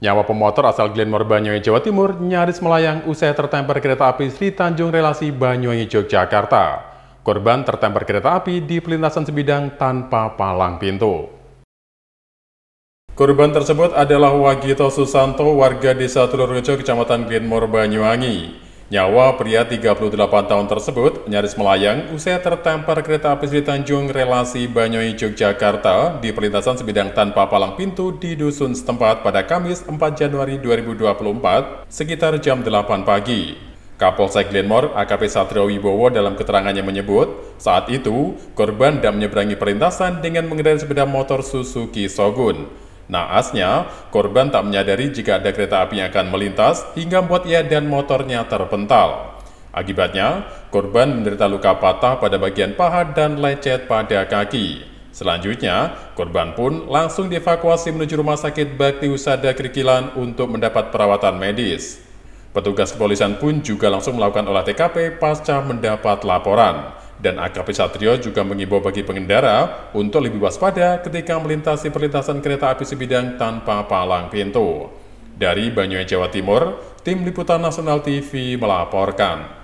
Nyawa pemotor asal Glenmore, Banyuwangi, Jawa Timur nyaris melayang usai tertemper kereta api Sri Tanjung relasi Banyuwangi, Yogyakarta. Korban tertemper kereta api di pelintasan sebidang tanpa palang pintu. Korban tersebut adalah Wagito Susanto, warga desa Tulurujo, kecamatan Glenmore, Banyuwangi. Nyawa pria 38 tahun tersebut nyaris melayang usai tertemper kereta api Sri Tanjung relasi Banyuwangi, Yogyakarta di pelintasan sebidang tanpa palang pintu di dusun setempat pada Kamis 4 Januari 2024 sekitar jam 8 pagi. Kapolsek Glenmore, AKP Satria Wibowo dalam keterangannya menyebut, saat itu korban hendak menyeberangi perlintasan dengan mengendarai sepeda motor Suzuki Sogun. Naasnya, korban tak menyadari jika ada kereta api yang akan melintas hingga membuat ia dan motornya terpental. Akibatnya, korban menderita luka patah pada bagian paha dan lecet pada kaki. Selanjutnya, korban pun langsung dievakuasi menuju rumah sakit Bakti Usada Krikilan untuk mendapat perawatan medis. Petugas kepolisian pun juga langsung melakukan olah TKP pasca mendapat laporan. Dan AKP Satrio juga mengimbau bagi pengendara untuk lebih waspada ketika melintasi perlintasan kereta api sebidang tanpa palang pintu. Dari Banyuwangi, Jawa Timur, Tim Liputan Nasional TV melaporkan.